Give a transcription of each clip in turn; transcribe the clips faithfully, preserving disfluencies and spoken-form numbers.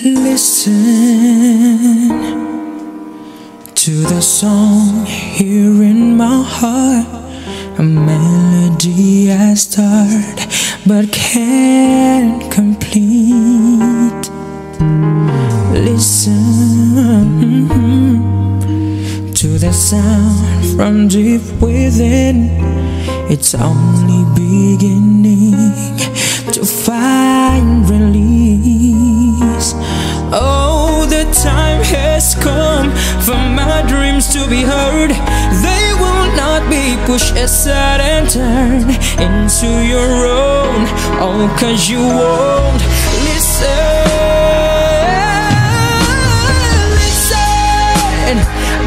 Listen to the song here in my heart, a melody I start but can't complete. Listen to the sound from deep within, it's only beginning to find release. Oh, the time has come for my dreams to be heard. They will not be pushed aside and turned into your own, all cause you won't listen. Listen,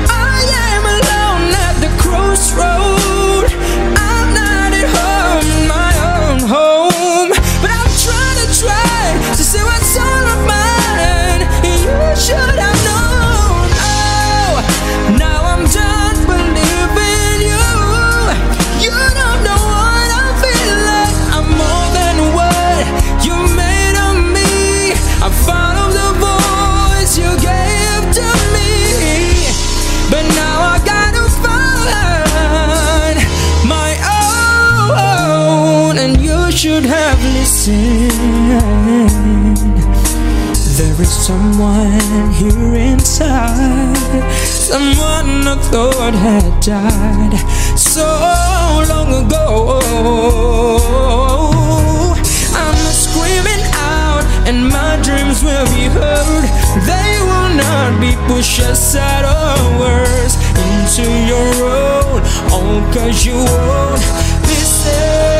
I am alone at the crossroad. I'm not at home, my own home, but I'm trying to try to see what's all of mine. You should have known. Oh, now I'm done believing you. You don't know what I feel like. I'm more than what you made of me. I follow the voice you gave to me, but now I gotta find my own. And you should have listened. There is someone here inside, someone I thought had died so long ago. I'm screaming out and my dreams will be heard. They will not be pushed aside or worse, into your own, all cause you won't listen.